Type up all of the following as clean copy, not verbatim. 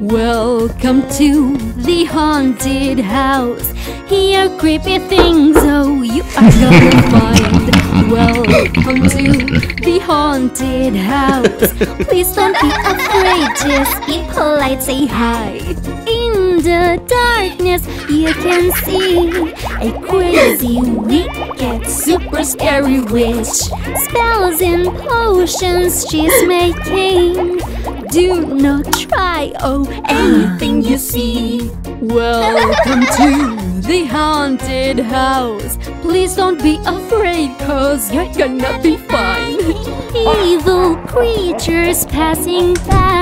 Welcome to the haunted house. Here are creepy things, oh, you are gonna find. Welcome to the haunted house. Please don't be afraid, just be polite, say hi. In the darkness, you can see a crazy, wicked, super scary witch. Spells and potions she's making. Do not try, oh, anything you see. Welcome to the haunted house. Please don't be afraid, cause you're gonna be fine. Evil creatures passing by.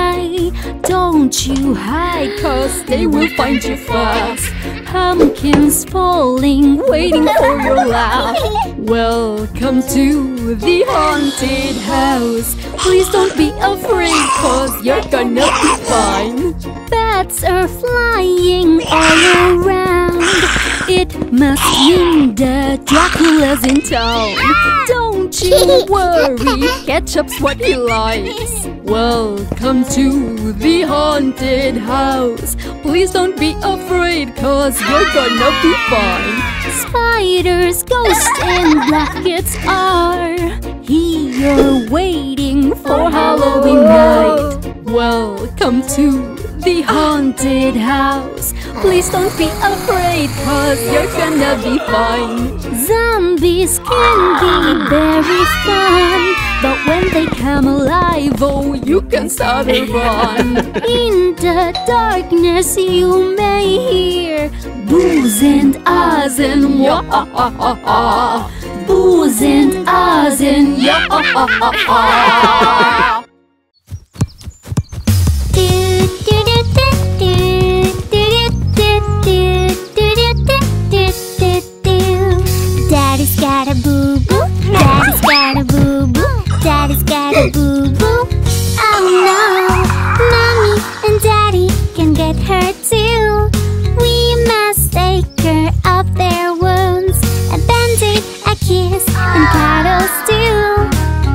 Don't you hide, cause they will find you fast. Pumpkins falling, waiting for your laugh. Welcome to the haunted house. Please don't be afraid, cause you're gonna be fine. Bats are flying all around. It must mean that Dracula's in town. Don't you worry, ketchup's what he likes. Welcome to the haunted house. Please don't be afraid, cause you're gonna be fine. Spiders, ghosts, and blackets are here waiting for Halloween night. Welcome to the haunted house. Please don't be afraid, cause you're gonna be fine. Zombies can be very fun, but when they come alive, oh, you can start a run. In the darkness you may hear boos and ahs and wah-ah-ah-ah-ah. Boos and ahs and yah-ah-ah-ah-ah. Daddy's got a boo-boo. Oh no, Mommy and Daddy can get hurt too. We must take care of their wounds. A band-aid, a kiss, and cuddles too.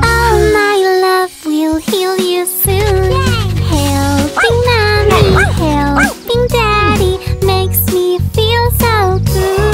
Oh my love, we'll heal you soon. Helping Mommy, helping Daddy makes me feel so good.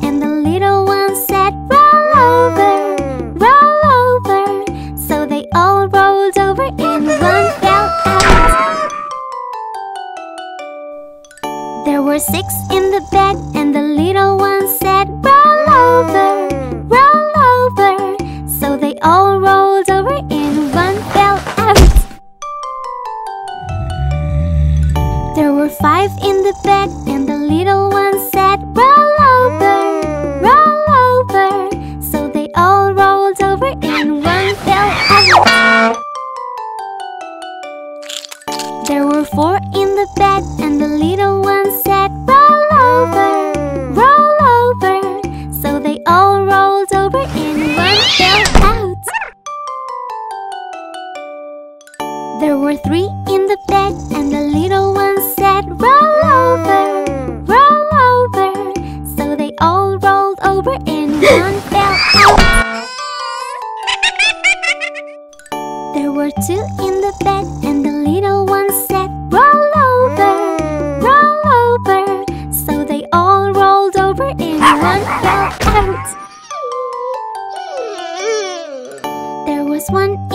and the little one said, roll over, roll over. So they all rolled over and one fell out. There were 6 in the bed, and the little one said, roll over, roll over. So they all rolled over and one fell out. There were 5 in the bed, and the little one said, roll over, roll over. So they all rolled over and one fell out. There were 4 in the bed, and the little one said, roll over, roll over. So they all rolled over and one fell out. There were 3 in the bed, and the little one said, roll over, roll over. So they all rolled over and one fell out. There were 2 in the bed, and the little one said, roll over, roll over. So they all rolled over and one fell out. There was 1